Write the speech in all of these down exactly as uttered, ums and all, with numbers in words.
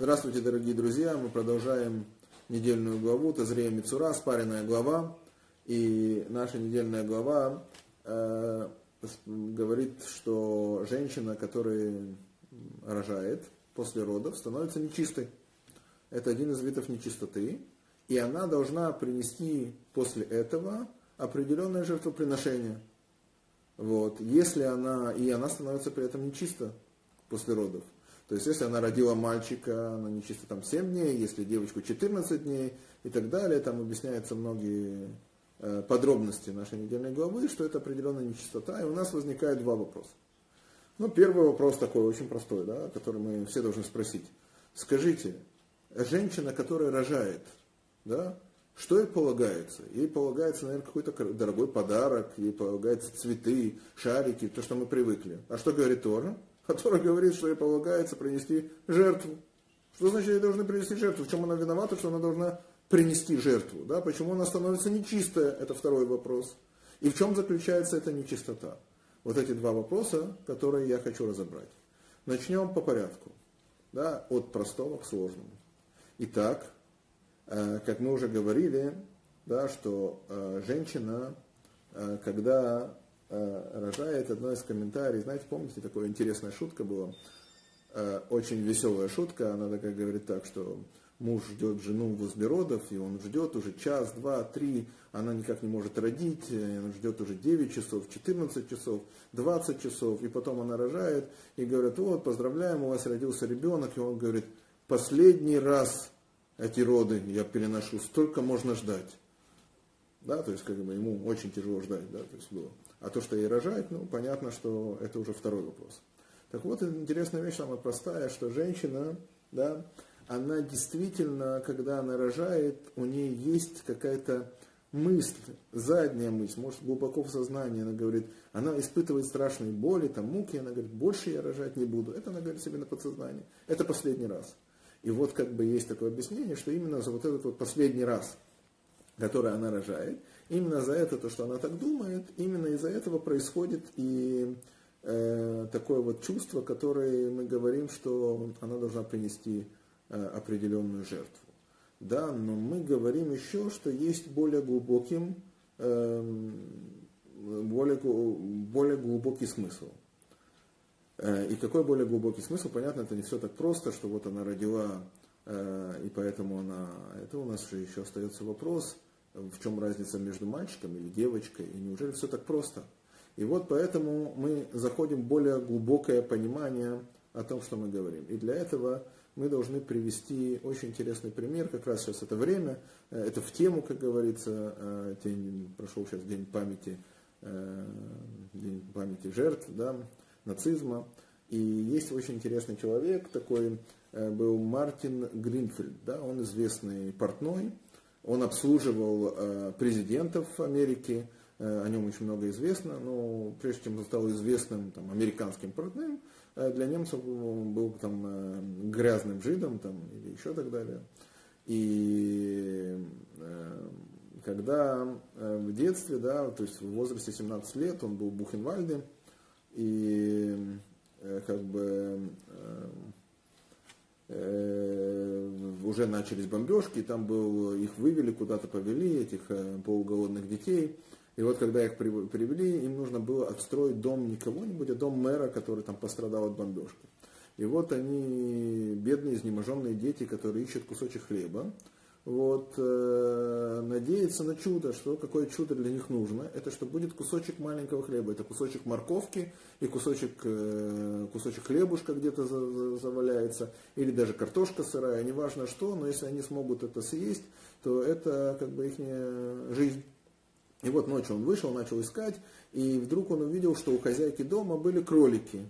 Здравствуйте, дорогие друзья! Мы продолжаем недельную главу Тазриа Мецора, спаренная глава. И наша недельная глава э, говорит, что женщина, которая рожает после родов, становится нечистой. Это один из видов нечистоты. И она должна принести после этого определенное жертвоприношение. Вот. Если она, и она становится при этом нечиста после родов. То есть, если она родила мальчика, она нечиста там семь дней, если девочку четырнадцать дней и так далее. Там объясняются многие э, подробности нашей недельной главы, что это определенная нечистота. И у нас возникает два вопроса. Ну, первый вопрос такой, очень простой, да, который мы все должны спросить. Скажите, женщина, которая рожает, да, что ей полагается? Ей полагается, наверное, какой-то дорогой подарок, ей полагаются цветы, шарики, то, что мы привыкли. А что говорит Тора? А Тора говорит, что ей полагается принести жертву. Что значит, ей должны принести жертву? В чем она виновата, что она должна принести жертву? Да? Почему она становится нечистая? Это второй вопрос. И в чем заключается эта нечистота? Вот эти два вопроса, которые я хочу разобрать. Начнем по порядку. Да? От простого к сложному. Итак, как мы уже говорили, да, что женщина, когда рожает, одно из комментариев, знаете, помните, такая интересная шутка была, очень веселая шутка, она такая говорит так, что муж ждет жену возле родов, и он ждет уже час, два, три, она никак не может родить, он ждет уже девять часов, четырнадцать часов, двадцать часов, и потом она рожает, и говорят, вот, поздравляем, у вас родился ребенок, и он говорит, последний раз эти роды я переношу, столько можно ждать. Да, то есть, как бы, ему очень тяжело ждать, да, то есть было. А то, что ей рожать, ну, понятно, что это уже второй вопрос. Так вот, интересная вещь, самая простая, что женщина, да, она действительно, когда она рожает, у нее есть какая-то мысль, задняя мысль, может, глубоко в сознании, она говорит, она испытывает страшные боли, там, муки, она говорит, больше я рожать не буду. Это она говорит себе на подсознании. Это последний раз. И вот как бы есть такое объяснение, что именно за вот этот вот последний раз, который она рожает, именно за это, то, что она так думает, именно из-за этого происходит и э, такое вот чувство, которое мы говорим, что она должна принести э, определенную жертву. Да, но мы говорим еще, что есть более глубоким, э, более, более глубокий смысл. И какой более глубокий смысл? Понятно, это не все так просто, что вот она родила, и поэтому она... Это у нас еще остается вопрос, в чем разница между мальчиком или девочкой, и неужели все так просто? И вот поэтому мы заходим в более глубокое понимание о том, что мы говорим. И для этого мы должны привести очень интересный пример, как раз сейчас это время, это в тему, как говорится, день, прошел сейчас день памяти, день памяти жертв, да, нацизма. И есть очень интересный человек, такой был Мартин Гринфрид, да, он известный портной, он обслуживал президентов Америки, о нем очень много известно, но прежде чем он стал известным там, американским портным, для немцев он был там, грязным жидом там, или еще так далее. И когда в детстве, да, то есть в возрасте семнадцати лет он был в Бухенвальде, и как бы э, э, уже начались бомбежки, там был, их вывели, куда-то повели, этих э, полуголодных детей. И вот когда их привели, им нужно было отстроить дом не кого-нибудь, а дом мэра, который там пострадал от бомбежки. И вот они, бедные, изнеможенные дети, которые ищут кусочек хлеба, вот, э, надеяться на чудо, что какое чудо для них нужно, это что будет кусочек маленького хлеба, это кусочек морковки и кусочек, э, кусочек хлебушка где-то за, за, заваляется, или даже картошка сырая, неважно что, но если они смогут это съесть, то это как бы их жизнь. И вот ночью он вышел, начал искать, и вдруг он увидел, что у хозяйки дома были кролики.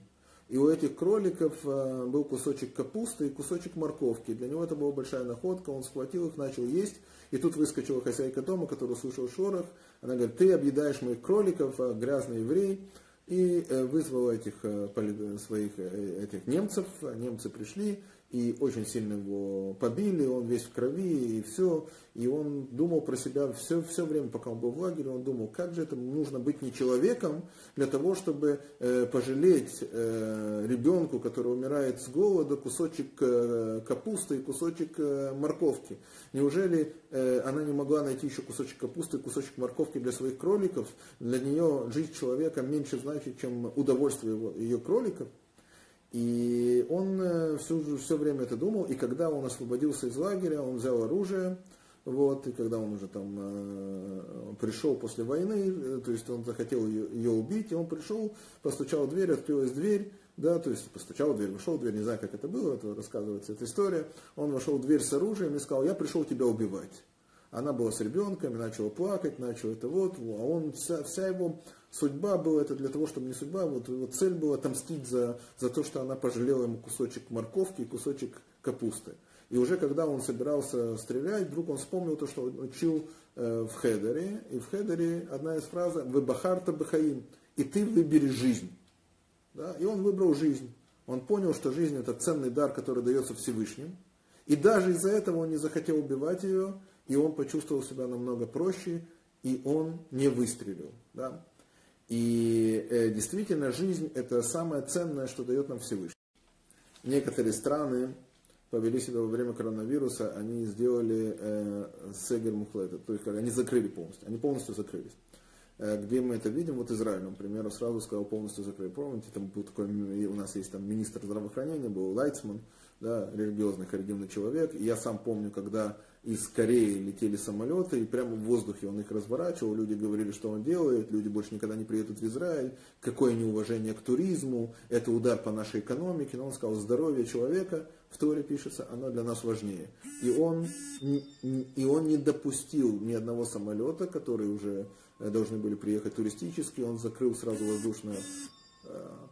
И у этих кроликов был кусочек капусты и кусочек морковки. Для него это была большая находка, он схватил их, начал есть. И тут выскочила хозяйка дома, которая услышала шорох. Она говорит, ты объедаешь моих кроликов, грязный еврей. И вызвала этих, своих этих немцев. Немцы пришли и очень сильно его побили, он весь в крови, и все. И он думал про себя все, все время, пока он был в лагере, он думал, как же это, нужно быть не человеком для того, чтобы э, пожалеть э, ребенку, который умирает с голода, кусочек э, капусты и кусочек э, морковки. Неужели э, она не могла найти еще кусочек капусты и кусочек морковки для своих кроликов? Для нее жизнь человека меньше значит, чем удовольствие его, ее кроликов. И он все, все время это думал, и когда он освободился из лагеря, он взял оружие, вот, и когда он уже там э, пришел после войны, то есть он захотел ее, ее убить, и он пришел, постучал в дверь, открылась дверь, да, то есть постучал в дверь, вошел в дверь, не знаю, как это было, это рассказывается эта история, он вошел в дверь с оружием и сказал, я пришел тебя убивать. Она была с ребенком, начала плакать, начала это вот, а он, вся, вся его судьба была, это для того, чтобы не судьба, вот его цель была отомстить за, за то, что она пожалела ему кусочек морковки и кусочек капусты. И уже когда он собирался стрелять, вдруг он вспомнил то, что он учил э, в Хедере, и в Хедере одна из фраз «Вебахарта бахаим» «И ты выбери жизнь». Да? И он выбрал жизнь. Он понял, что жизнь – это ценный дар, который дается Всевышним. И даже из-за этого он не захотел убивать ее, и он почувствовал себя намного проще, и он не выстрелил. Да? И э, действительно, жизнь – это самое ценное, что дает нам Всевышний. Некоторые страны повели себя во время коронавируса, они сделали э, Сегер Мухлэта, то есть они закрыли полностью, они полностью закрылись. Э, где мы это видим? Вот Израиль, он, к примеру, сразу сказал, полностью закрыли. Помните, там был такой, у нас есть там министр здравоохранения, был Лайцман, да, религиозный харидимный человек. И я сам помню, когда из Кореи летели самолеты, и прямо в воздухе он их разворачивал, люди говорили, что он делает, люди больше никогда не приедут в Израиль, какое неуважение к туризму, это удар по нашей экономике. Но он сказал, здоровье человека, в Торе пишется, оно для нас важнее. И он, и он не допустил ни одного самолета, которые уже должны были приехать туристически, он закрыл сразу воздушное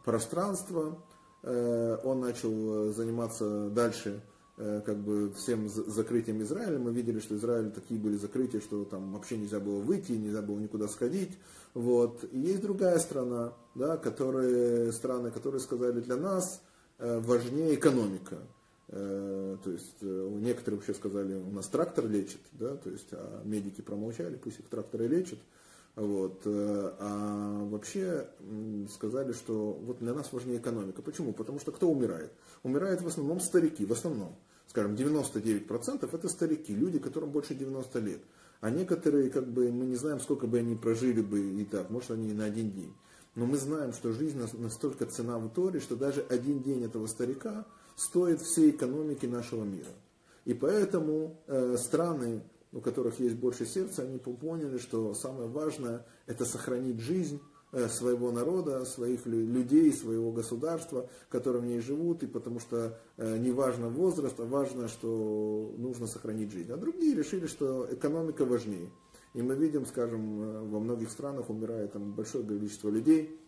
пространство, он начал заниматься дальше как бы всем закрытием Израиля. Мы видели, что Израиль такие были закрытия, что там вообще нельзя было выйти, нельзя было никуда сходить. Вот. И есть другая страна, да, которые, страны, которые сказали, для нас важнее экономика. То есть некоторые вообще сказали, у нас трактор лечит, да, то есть, а медики промолчали, пусть их тракторы лечат. Вот. А вообще сказали, что вот для нас важнее экономика. Почему? Потому что кто умирает? Умирают в основном старики, в основном. Скажем, девяносто девять процентов это старики, люди, которым больше девяноста лет. А некоторые, как бы, мы не знаем, сколько бы они прожили бы и так, может, они и на один день. Но мы знаем, что жизнь настолько ценна в Торе, что даже один день этого старика стоит всей экономики нашего мира. И поэтому э, страны, у которых есть больше сердца, они поняли, что самое важное – это сохранить жизнь своего народа, своих людей, своего государства, которые в ней живут, и потому что не важно возраст, а важно, что нужно сохранить жизнь. А другие решили, что экономика важнее. И мы видим, скажем, во многих странах умирает там большое количество людей,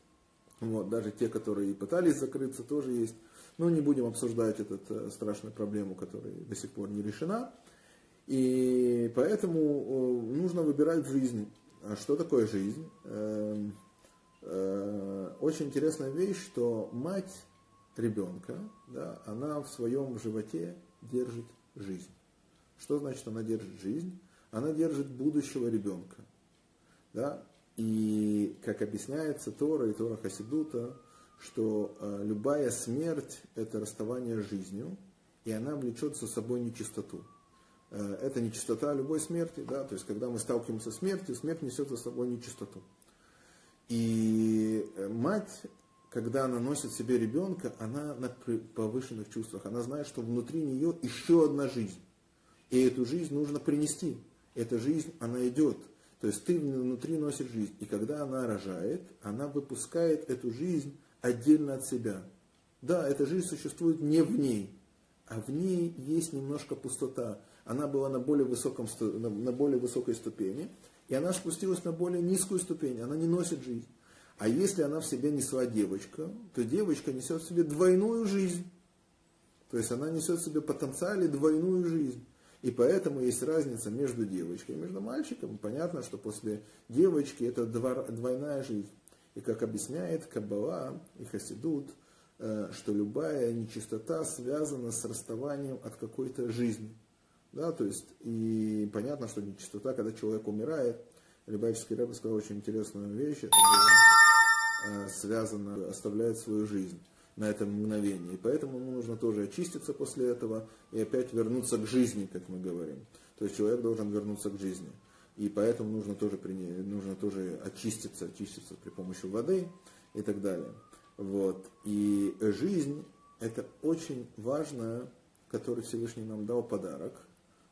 вот, даже те, которые и пытались закрыться, тоже есть. Но не будем обсуждать эту страшную проблему, которая до сих пор не решена. И поэтому нужно выбирать жизнь. Что такое жизнь? Очень интересная вещь, что мать ребенка, да, она в своем животе держит жизнь. Что значит она держит жизнь? Она держит будущего ребенка. Да? И как объясняется Тора и Тора Хасидута, что любая смерть – это расставание с жизнью, и она влечет за собой нечистоту. Это нечистота любой смерти, да, то есть когда мы сталкиваемся с смертью, смерть несет за собой нечистоту. И мать, когда она носит себе ребенка, она на повышенных чувствах, она знает, что внутри нее еще одна жизнь, и эту жизнь нужно принести, эта жизнь, она идет, то есть ты внутри носишь жизнь, и когда она рожает, она выпускает эту жизнь отдельно от себя. Да, эта жизнь существует не в ней, а в ней есть немножко пустота. Она была на более, высоком, на более высокой ступени, и она спустилась на более низкую ступень, она не носит жизнь. А если она в себе несла девочка, то девочка несет в себе двойную жизнь. То есть она несет в себе в потенциале двойную жизнь. И поэтому есть разница между девочкой и между мальчиком. Понятно, что после девочки это двойная жизнь. И как объясняет Каббала и Хасидут, что любая нечистота связана с расставанием от какой-то жизни. Да, то есть, и понятно, что нечистота, когда человек умирает, Рибаевский Рэб сказал очень интересную вещь, это связано, оставляет свою жизнь на этом мгновении. И поэтому ему нужно тоже очиститься после этого и опять вернуться к жизни, как мы говорим. То есть человек должен вернуться к жизни. И поэтому нужно тоже, нужно тоже очиститься, очиститься при помощи воды и так далее. Вот. И жизнь – это очень важное, которое Всевышний нам дал подарок.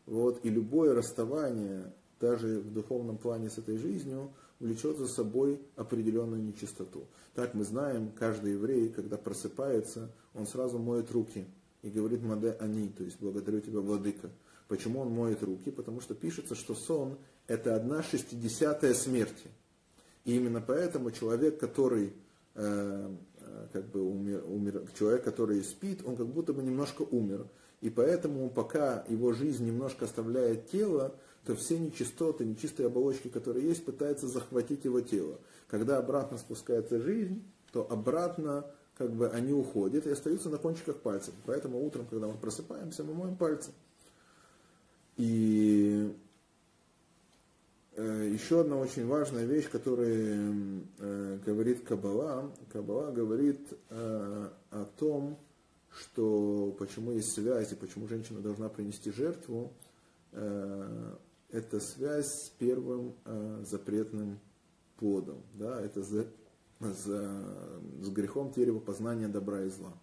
Вот. И любое расставание, даже в духовном плане с этой жизнью, влечет за собой определенную нечистоту. Так мы знаем, каждый еврей, когда просыпается, он сразу моет руки и говорит «Маде ани», то есть «Благодарю тебя, Владыка». Почему он моет руки? Потому что пишется, что сон – это одна шестидесятая смерти. И именно поэтому человек, который, э, как бы умер, умер, человек, который спит, он как будто бы немножко умер. И поэтому, пока его жизнь немножко оставляет тело, то все нечистоты, нечистые оболочки, которые есть, пытаются захватить его тело. Когда обратно спускается жизнь, то обратно как бы они уходят и остаются на кончиках пальцев. Поэтому утром, когда мы просыпаемся, мы моем пальцы. И еще одна очень важная вещь, которую говорит Каббала. Каббала говорит о том, что почему есть связь и почему женщина должна принести жертву. Это связь с первым э, запретным плодом, да? Это за, за, с грехом дерева познания добра и зла.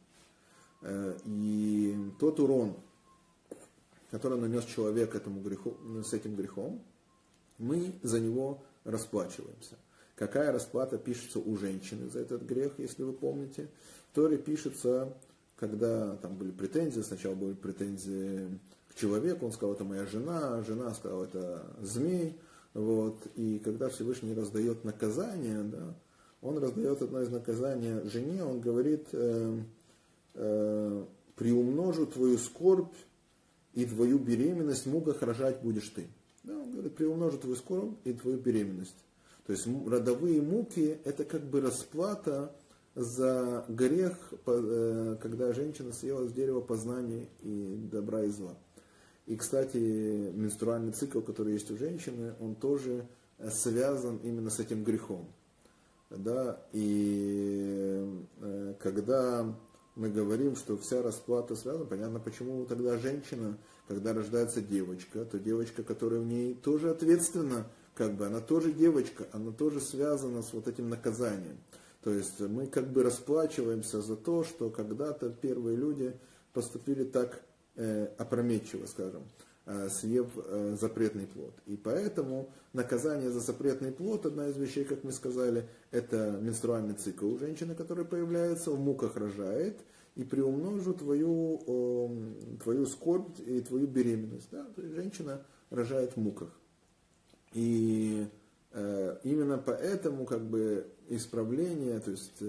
Э, и тот урон, который нанес человек этому греху, с этим грехом, мы за него расплачиваемся. Какая расплата пишется у женщины за этот грех, если вы помните? В Торе пишется, когда там были претензии, сначала были претензии человек, он сказал, это моя жена, жена сказала, это змей. Вот. И когда Всевышний раздает наказание, да, он раздает одно из наказаний жене, он говорит, э, э, приумножу твою скорбь и твою беременность, в муках рожать будешь ты. Да, он говорит, приумножу твою скорбь и твою беременность. То есть родовые муки, это как бы расплата за грех, когда женщина съела с дерева познания и добра и зла. И, кстати, менструальный цикл, который есть у женщины, он тоже связан именно с этим грехом. Да? И когда мы говорим, что вся расплата связана, понятно, почему тогда женщина, когда рождается девочка, то девочка, которая в ней тоже ответственна, как бы, она тоже девочка, она тоже связана с вот этим наказанием. То есть мы как бы расплачиваемся за то, что когда-то первые люди поступили так, опрометчиво, скажем, съев запретный плод. И поэтому наказание за запретный плод, одна из вещей, как мы сказали, это менструальный цикл у женщины, которая появляется, в муках рожает, и приумножу твою, твою скорбь и твою беременность. Да? То есть женщина рожает в муках. И именно поэтому как бы исправление, то есть,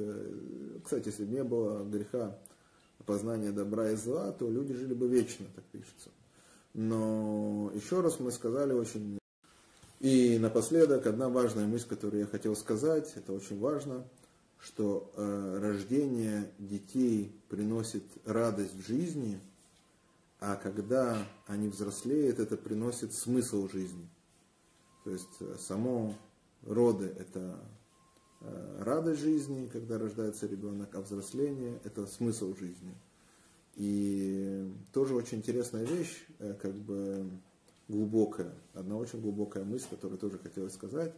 кстати, если бы не было греха, познание добра и зла, то люди жили бы вечно, так пишется. Но еще раз мы сказали очень... И напоследок, одна важная мысль, которую я хотел сказать, это очень важно, что э, рождение детей приносит радость в жизни, а когда они взрослеют, это приносит смысл жизни. То есть само роды – это... радость жизни, когда рождается ребенок, а взросление – это смысл жизни. И тоже очень интересная вещь, как бы глубокая, одна очень глубокая мысль, которую тоже хотелось сказать,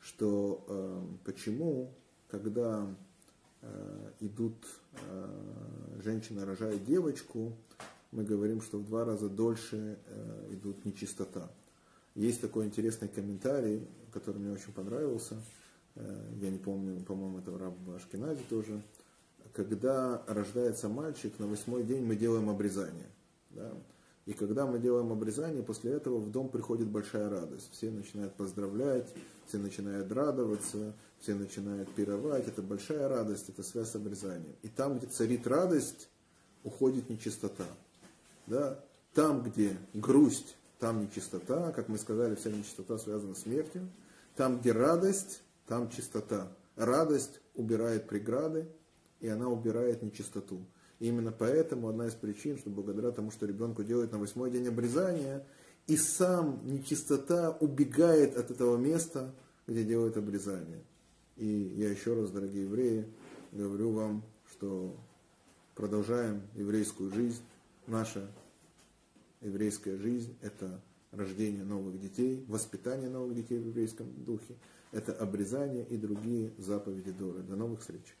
что э, почему, когда э, идут, э, женщина рожает девочку, мы говорим, что в два раза дольше э, идут нечистота. Есть такой интересный комментарий, который мне очень понравился. Я не помню, по-моему, это раб Ашкеназе тоже. Когда рождается мальчик, на восьмой день мы делаем обрезание. Да? И когда мы делаем обрезание, после этого в дом приходит большая радость. Все начинают поздравлять, все начинают радоваться, все начинают пировать. Это большая радость, это связь с обрезанием. И там, где царит радость, уходит нечистота. Да? Там, где грусть, там нечистота. Как мы сказали, вся нечистота связана с смертью. Там, где радость... там чистота. Радость убирает преграды, и она убирает нечистоту. И именно поэтому одна из причин, что благодаря тому, что ребенку делают на восьмой день обрезания, и сам нечистота убегает от этого места, где делают обрезание. И я еще раз, дорогие евреи, говорю вам, что продолжаем еврейскую жизнь. Наша еврейская жизнь – это рождение новых детей, воспитание новых детей в еврейском духе, это обрезание и другие заповеди Торы. До новых встреч!